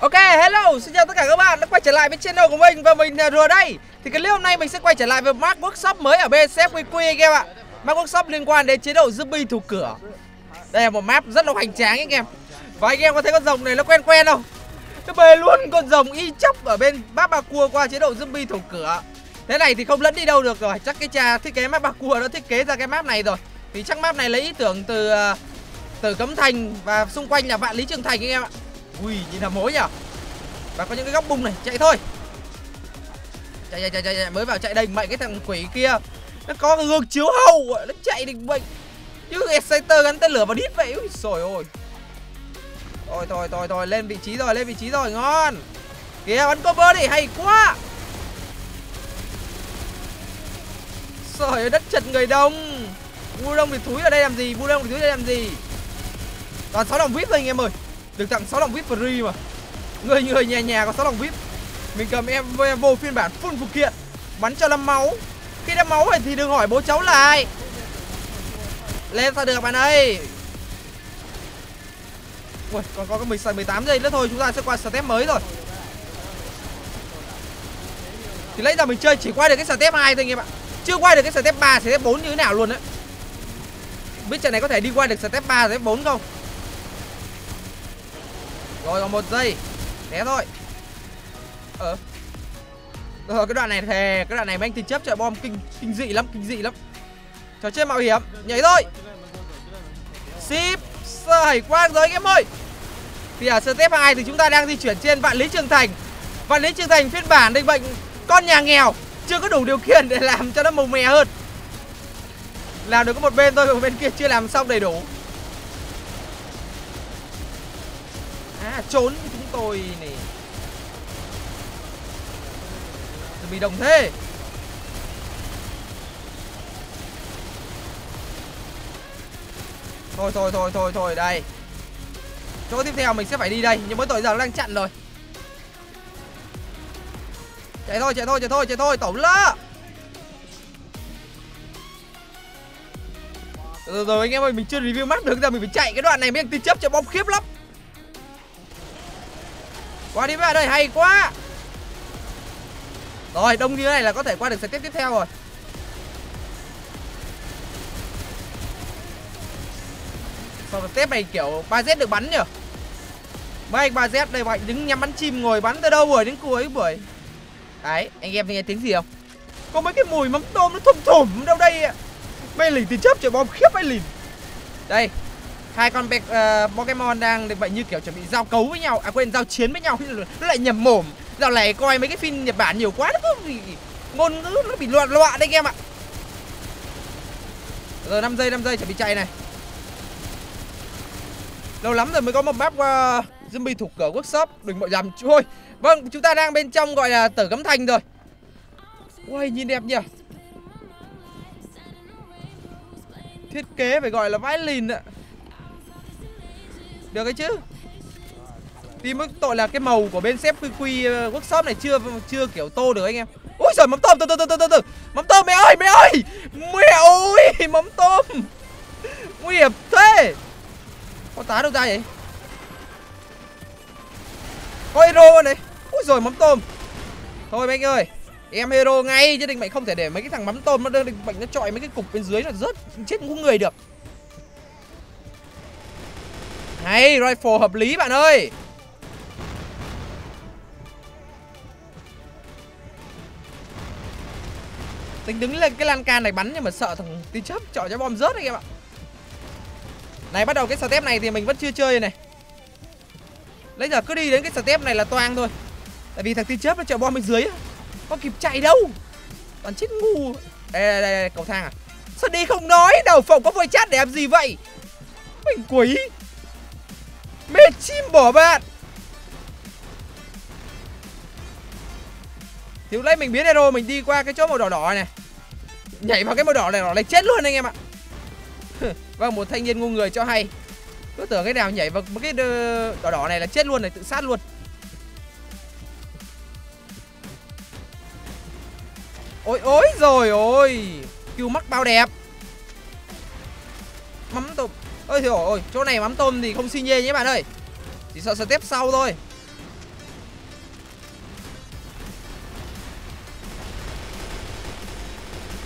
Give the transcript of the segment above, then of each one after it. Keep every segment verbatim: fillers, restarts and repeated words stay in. Ok, hello, xin chào tất cả các bạn đã quay trở lại với channel của mình. Và mình là Rùa đây. Thì cái clip hôm nay mình sẽ quay trở lại với Mark Workshop mới ở bê xê ép quy quy anh em ạ. Mark Workshop liên quan đến chế độ zombie thủ cửa. Đây là một map rất là hoành tráng anh em. Và anh em có thấy con rồng này nó quen quen không? Nó bê luôn con rồng y chóc ở bên map bà cua qua chế độ zombie thủ cửa. Thế này thì không lẫn đi đâu được rồi. Chắc cái cha thiết kế map bà cua nó thiết kế ra cái map này rồi. Thì chắc map này lấy ý tưởng từ từ Cấm Thành và xung quanh là Vạn Lý Trường Thành anh em ạ. Ui, nhìn là mối nhỉ. Và có những cái góc bung này, chạy thôi. Chạy chạy chạy chạy mới vào chạy đành mạnh cái thằng quỷ kia. Nó có cái gương chiếu hậu, nó chạy đỉnh bệnh. Chứ exciter gắn tên lửa vào đít vậy. Ui trời ơi. Thôi thôi thôi thôi, lên vị trí rồi, lên vị trí rồi, ngon. Kìa bắn cover đi, hay quá. Trời ơi, đất chật người đông. Bu đông thì thúi ở đây làm gì? Bu đông thì thúi ở đây làm gì? Toàn sáu đồng vip thôi anh em ơi. Được tặng sáu đồng vip free mà. Người người nhà nhà có sáu đồng vip. Mình cầm em vô phiên bản full phụ kiện. Bắn cho năm máu. Khi đã máu rồi thì đừng hỏi bố cháu là ai. Lên sao được bạn ơi. Ui, còn có cái mười tám giây nữa thôi chúng ta sẽ qua step mới rồi. Thì lấy ra mình chơi chỉ quay được cái step hai thôi anh em ạ. Chưa quay được cái step ba, step bốn như thế nào luôn đấy. Biết trận này có thể đi qua được step ba, step bốn không? Rồi còn một giây. Té thôi. Ờ. Rồi cái đoạn này thề, cái đoạn này mấy anh tính chấp chạy bom kinh kinh dị lắm, kinh dị lắm. Trò chơi mạo hiểm, nhảy thôi. Ship sải quang rồi anh em ơi. Thì ở step hai thì chúng ta đang di chuyển trên Vạn Lý Trường Thành. Vạn Lý Trường Thành phiên bản định bệnh con nhà nghèo, chưa có đủ điều kiện để làm cho nó màu mè hơn. Làm được có một bên thôi, một bên kia chưa làm xong đầy đủ. À, trốn chúng tôi này. Giờ bị đồng thế. Thôi thôi thôi thôi thôi đây. Chỗ tiếp theo mình sẽ phải đi đây, nhưng mới tội giờ nó đang chặn rồi. Chạy thôi, chạy thôi, chạy thôi, chạy thôi, tổng lỡ. Rồi, rồi anh em ơi, mình chưa review map được, giờ mình phải chạy cái đoạn này mới tin chấp cho bom khiếp lắm. Qua đi mấy bạn ơi, hay quá. Rồi, đông như thế này là có thể qua được step tiếp theo rồi. Còn step này kiểu ba Z được bắn nhỉ. Mấy anh ba Z đây, mọi đứng nhắm bắn chim ngồi bắn tới đâu rồi, đến cuối buổi. Đấy, anh em nghe tiếng gì không? Có mấy cái mùi mắm tôm nó thum thủm đâu đây ạ. Mày lỉnh thì chấp trời bom khiếp mày lỉnh. Đây, hai con bẹc, uh, Pokemon đang vậy như kiểu chuẩn bị giao cấu với nhau. À quên, giao chiến với nhau. Nó lại nhầm mồm. Dạo này coi mấy cái phim Nhật Bản nhiều quá, nó cứ bị... ngôn ngữ nó bị loạn loạn đấy anh em ạ. Rồi năm giây, năm giây chuẩn bị chạy này. Lâu lắm rồi mới có một map uh, zombie thủ cửa workshop. Đừng bội dầm thôi. Vâng, chúng ta đang bên trong gọi là Tử Cấm Thành rồi. Ui, nhìn đẹp nhỉ. Thiết kế phải gọi là vãi lìn ạ. Được ấy chứ. Tí mức tội là cái màu của bên sếp quy quy workshop này chưa chưa kiểu tô được anh em. Ôi giời, mắm tôm, từ từ từ từ từ mắm tôm mẹ ơi, mẹ ơi, mẹ ơi, mắm tôm nguy hiểm thế. Con tá đâu ra vậy? Có hero này. Ôi giời, mắm tôm. Thôi mấy anh ơi, em hero ngay chứ định mày không thể để mấy cái thằng mắm tôm nó định mày nó chọi mấy cái cục bên dưới là rớt chết cũng người được. Hay, rifle hợp lý bạn ơi. Tính đứng lên cái lan can này bắn nhưng mà sợ thằng tí chớp chọi cho bom rớt anh em ạ. Này, bắt đầu cái step này thì mình vẫn chưa chơi này. Lấy giờ cứ đi đến cái step này là toang thôi. Tại vì thằng tí chớp nó chọi bom bên dưới á, có kịp chạy đâu. Toàn chết ngu. Đây, đây, đây, cầu thang à. Sao đi không nói, đầu phòng có voice chat để làm gì vậy? Mình quỷ. Mẹ chim bỏ bạn. Thì lấy mình biến hero mình đi qua cái chỗ màu đỏ đỏ này. Nhảy vào cái màu đỏ này đỏ này chết luôn anh em ạ. Vâng, một thanh niên ngu người cho hay. Cứ tưởng cái nào nhảy vào cái đỏ đỏ này là chết luôn này, tự sát luôn. Ôi ôi rồi ôi. Kêu mắc bao đẹp. Mắm tôm. Ôi trời ơi, chỗ này mắm tôm thì không xi nhê nhé bạn ơi. Chỉ sợ step sau thôi.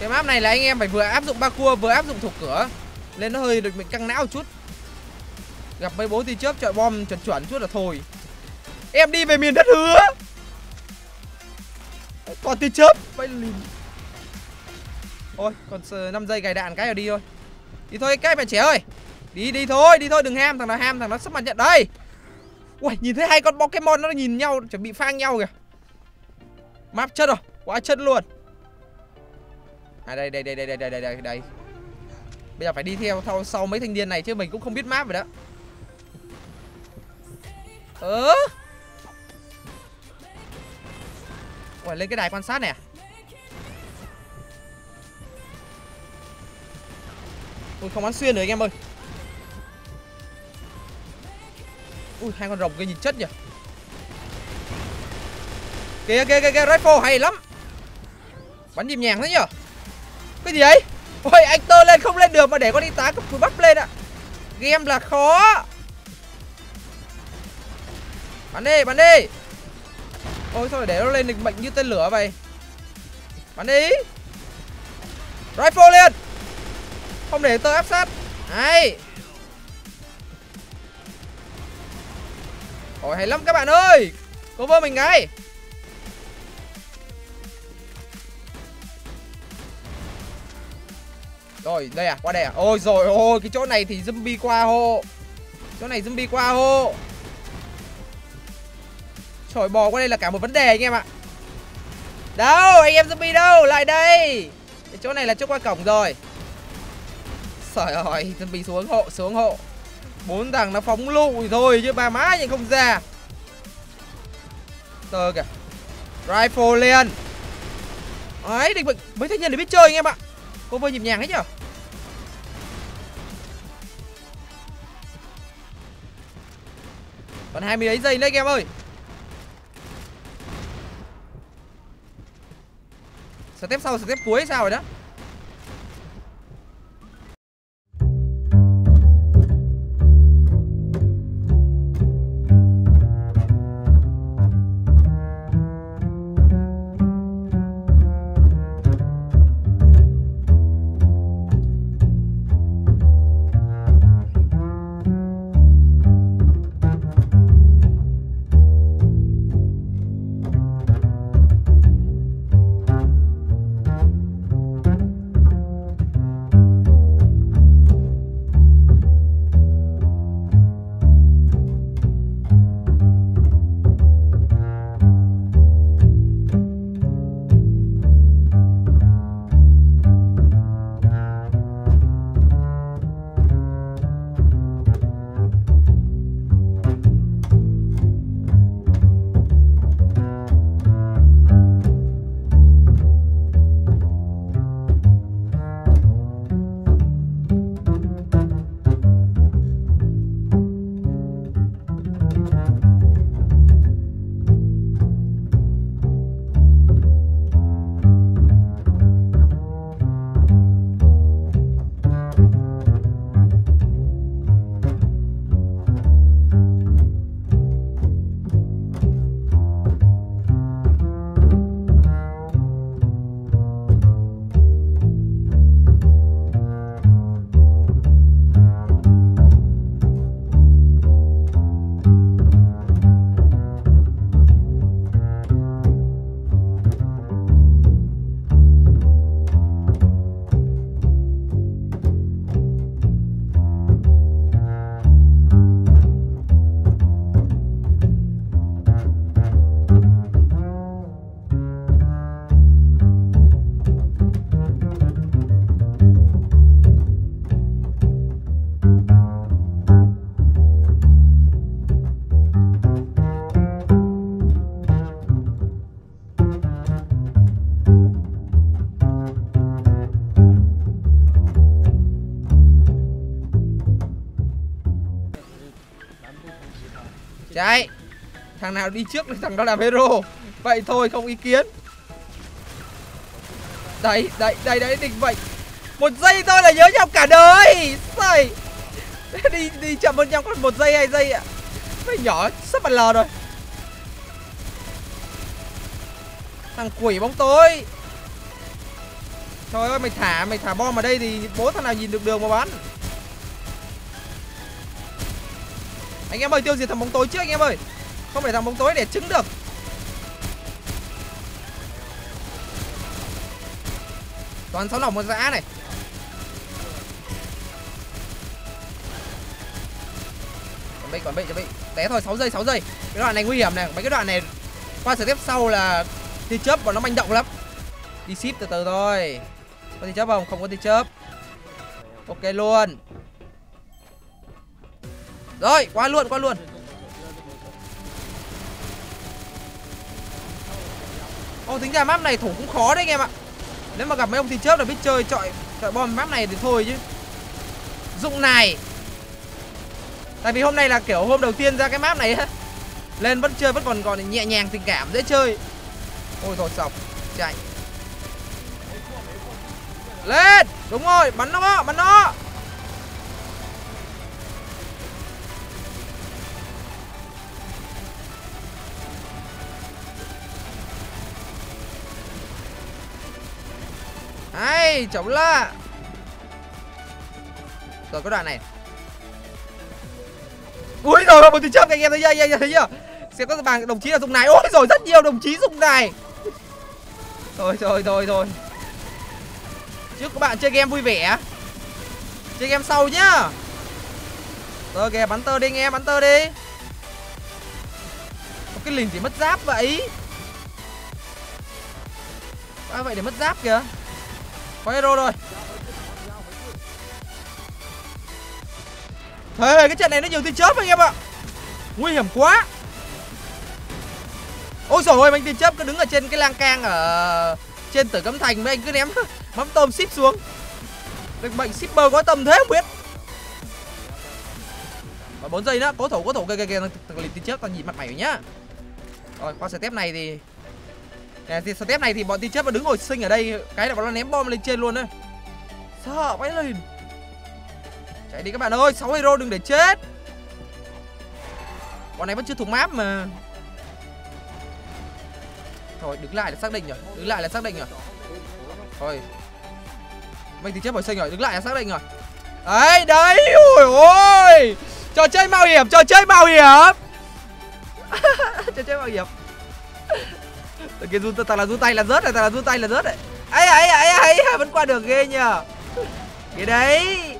Cái map này là anh em phải vừa áp dụng parkour vừa áp dụng thục cửa, nên nó hơi được mình căng não chút. Gặp mấy bố thì trước chọi bom chuẩn chuẩn chút là thôi. Em đi về miền đất hứa. Còn tia chớp. Ôi, còn năm giây gài đạn cái rồi đi thôi. Đi thôi cái bạn trẻ ơi. Đi đi thôi, đi thôi đừng ham, thằng nào ham thằng nó sắp mặt nhận đây. Ui, nhìn thấy hai con Pokemon nó nhìn nhau chuẩn bị phang nhau kìa. Map chất rồi, quá chất luôn. À đây đây đây đây đây đây đây đây. Bây giờ phải đi theo sau, sau mấy thanh niên này chứ mình cũng không biết map rồi đó. Ơ. Ừ. Ủa, lên cái đài quan sát nè. Ui không bắn xuyên được anh em ơi. Ui hai con rồng kia nhìn chất nhỉ. Kìa kìa kìa kìa rifle hay lắm. Bắn nhịp nhàng thế nhỉ. Cái gì ấy. Ôi anh tơ lên không lên được mà để con y tá cấp cứu bắp lên ạ. Game là khó. Bắn đi bắn đi. Ôi thôi để nó lên địch mệnh như tên lửa vậy. Bắn đi. Rifle lên. Không để tơ áp sát. Hay. Ôi hay lắm các bạn ơi. Cover mình ngay. Rồi đây à, qua đây à. Ôi rồi ôi cái chỗ này thì zombie qua hộ. Chỗ này zombie qua hộ. Trời bò qua đây là cả một vấn đề anh em ạ. Đâu anh em zombie đâu. Lại đây. Cái chỗ này là chỗ qua cổng rồi. Trời ơi zombie xuống hộ. Xuống hộ. Bốn thằng nó phóng lụi thôi chứ ba má nhưng không ra. Tơ kìa. Rifle lên. Ấy định mấy thanh niên để biết chơi anh em ạ. Cô vơi nhịp nhàng hết nhở. Còn hai mươi mấy giây nữa anh em ơi. Step sau, step cuối sao rồi đó. Đấy, thằng nào đi trước thì thằng đó làm hero. Vậy thôi không ý kiến. Đấy, đấy, đấy, đấy, định vậy. Một giây thôi là nhớ nhau cả đời. Xài. Đi đi chậm hơn nhau còn một giây hai giây ạ. Mày nhỏ sắp bàn lờ rồi. Thằng quỷ bóng tối. Trời ơi, mày thả mày thả bom ở đây thì bố thằng nào nhìn được đường mà bắn. Anh em ơi, tiêu diệt thằng bóng tối trước anh em ơi. Không phải thằng bóng tối để trứng được. Toàn sáu lỏng một dã này. Còn bị, còn bị, còn bị. Té thôi, sáu giây, sáu giây. Cái đoạn này nguy hiểm này, mấy cái đoạn này qua sở tiếp sau là thì chớp bọn nó manh động lắm. Đi ship từ từ thôi. Có thì chớp không? Không có thì chớp. Ok luôn. Rồi, qua luôn, qua luôn. Ô, tính ra map này thủ cũng khó đấy anh em ạ. Nếu mà gặp mấy ông thì chớp là biết chơi chọi chọi bom map này thì thôi chứ. Dụng này. Tại vì hôm nay là kiểu hôm đầu tiên ra cái map này á. Lên vẫn chơi vẫn còn còn nhẹ nhàng, tình cảm, dễ chơi. Ôi rồi sọc, chạy. Lên, đúng rồi, bắn nó, bắn nó. Ai, chống la. Rồi cái đoạn này. Ui rồi, một từ trước anh em thấy chưa, anh em thấy chưa? Sẽ có vàng đồng chí là dùng này. Ôi rồi rất nhiều đồng chí dùng này. Thôi thôi thôi thôi. Chúc các bạn chơi game vui vẻ. Chơi game sau nhá. Rồi kìa, bắn tơ đi anh em, bắn tơ đi. Có cái lình thì mất giáp vậy. À, vậy để mất giáp kìa. Có hero rồi. Thế cái trận này nó nhiều tia chớp anh em ạ. Nguy hiểm quá. Ôi trời ơi, anh tia chớp cứ đứng ở trên cái lan can ở trên tử Cấm Thành mấy anh cứ ném mắm tôm ship xuống. Được bệnh shipper có tầm thế không biết. Và bốn giây nữa, cố thủ cố thủ kìa kìa kìa, lìm tia chớp tao nhìn mặt mày nhá. Rồi qua step này thì thì step này thì bọn tia chớp nó đứng hồi sinh ở đây, cái là bọn nó ném bom lên trên luôn đấy. Sợ vãi lên. Chạy đi các bạn ơi, sáu hero đừng để chết. Bọn này vẫn chưa thuộc map mà. Thôi đứng lại là xác định rồi, đứng lại là xác định rồi. Thôi. Mình thì chết hồi sinh rồi, đứng lại là xác định rồi. Đấy, đấy, ôi ôi. Trò chơi mạo hiểm, trò chơi mạo hiểm. Trò chơi mạo hiểm. Từ kia run ta là run tay là rớt này, ta là run tay là rớt này. Ấy ấy ấy ấy, vẫn qua được ghê nhờ. Cái đấy.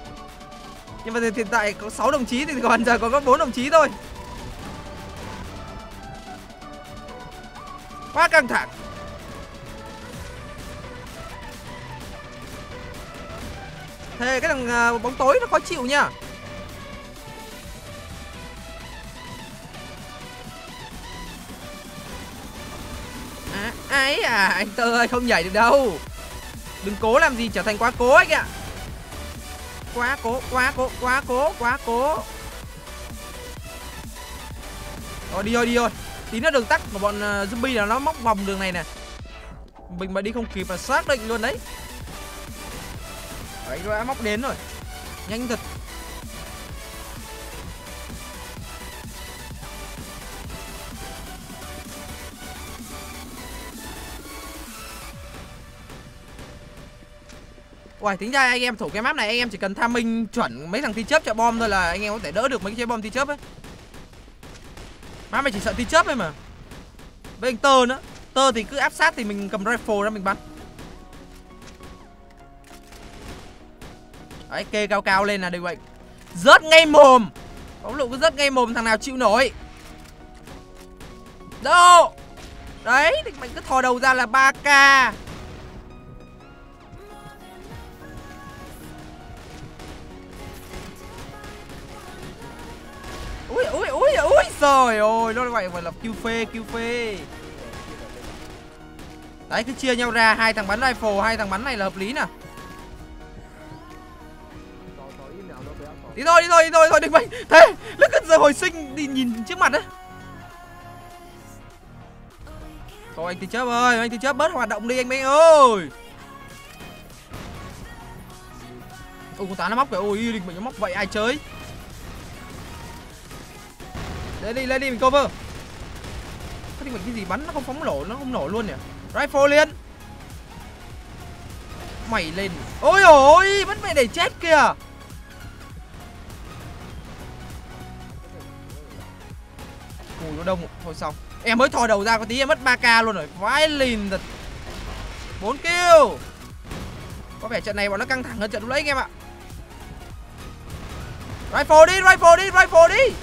Nhưng mà hiện tại có sáu đồng chí thì còn giờ còn có bốn đồng chí thôi. Quá căng thẳng. Thế cái thằng bóng tối nó khó chịu nha. À, ấy à, anh Tơ ơi không nhảy được đâu. Đừng cố làm gì trở thành quá cố anh ạ. Quá cố, quá cố, quá cố, quá cố. Rồi đi thôi, đi thôi. Tí nữa đường tắt của bọn uh, zombie là nó móc vòng đường này nè. Mình mà đi không kịp là xác định luôn đấy. Đấy, nó đã móc đến rồi. Nhanh thật. Uầy, tính ra anh em thủ cái map này anh em chỉ cần tham minh chuẩn mấy thằng ti chớp chạy bom thôi là anh em có thể đỡ được mấy cái trái bom ti chớp ấy. Map này chỉ sợ ti chớp thôi mà. Với anh Tơ nữa, Tơ thì cứ áp sát thì mình cầm rifle ra mình bắn. Đấy, kê cao cao lên là đều bệnh. Rớt ngay mồm. Bóng lụ cứ rớt ngay mồm, thằng nào chịu nổi. Đâu. Đấy, thì mình cứ thò đầu ra là ba k. Ui ui ui ui trời ơi, nó gọi là kill phê, kill phê. Đấy cứ chia nhau ra, hai thằng bắn rifle, hai thằng bắn này là hợp lý nè. Đi thôi, đi thôi, đi thôi, thôi đừng mày. Thế, nó cứ giờ hồi sinh đi nhìn trước mặt á. Thôi anh thì chớp ơi, anh thì chớp bớt hoạt động đi anh bé ơi. Ôi con tá nó móc kìa, ôi định mình nó móc vậy ai chơi. Lên đi, lên đi, mình cover. Cái gì, cái gì bắn nó không phóng nổ, nó không nổ luôn nhỉ. Rifle liền. mày lên. Ôi ôi, mất mẹ để chết kìa. Ui nó đông, thôi xong. Em mới thò đầu ra có tí em mất ba k luôn rồi. Vãi lìn thật. bốn kill. Có vẻ trận này bọn nó căng thẳng hơn trận lúc nãy anh em ạ. Rifle đi, rifle đi, rifle đi.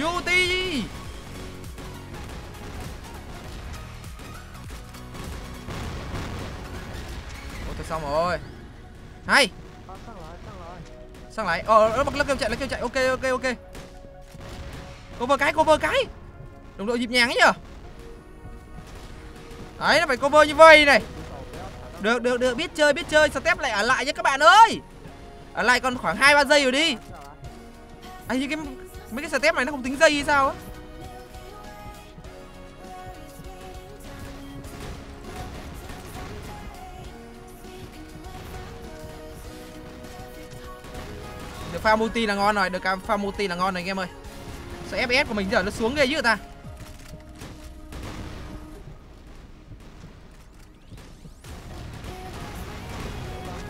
Duty. Ôi thôi xong rồi. Hay. Sang lại. Ờ nó bật nó kêu chạy, nó kêu chạy. Ok ok ok. Cover cái, cover cái. Đồng đội nhịp nhàng ấy nhờ. Đấy nó phải cover như vây này. Được được được, biết chơi biết chơi, step lại ở lại nha các bạn ơi. Ở lại còn khoảng hai ba giây rồi đi. À như cái mấy cái step này nó không tính giây hay sao á. Được pha multi là ngon rồi, được pha multi là ngon rồi anh em ơi. Sao ép pê ét của mình giờ nó xuống ghê chứ ta.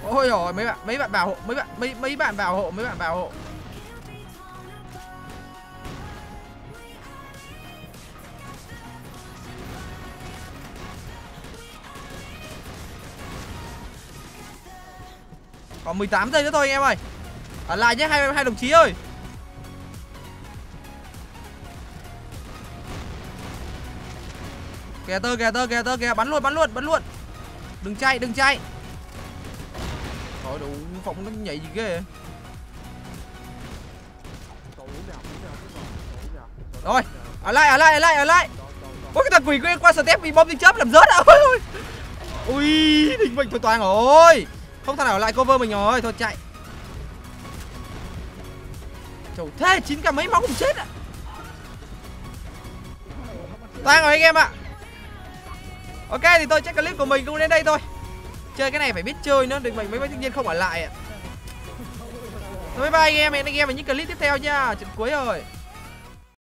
Ôi rồi mấy bạn mấy bạn bảo hộ mấy bạn mấy mấy bạn bảo hộ mấy bạn bảo hộ. Còn mười tám giây nữa thôi anh em ơi. Ở lại nhé hai hai đồng chí ơi. Kìa tơ kìa tơ kìa tơ kìa, bắn luôn bắn luôn bắn luôn. Đừng chạy đừng chạy. Thôi đủ phóng nó nhảy gì ghê. Rồi, ở lại ở lại ở lại ở lại. Ôi cái thằng quỷ quên qua step bị bom tinh chớp làm rớt. Ôi ôi. Ui, định mệnh thôi toàn rồi. Không thằng nào ở lại cover mình rồi, thôi chạy. Trời thế chín k mấy máu không chết ạ. À. Toàn rồi anh em ạ. À. Ok thì tôi check clip của mình cũng đến đây thôi. Chơi cái này phải biết chơi nữa, đừng mình mấy mấy thanh niên không ở lại ạ. Bye bye anh em, hẹn anh em vào những clip tiếp theo nha. Trận cuối rồi.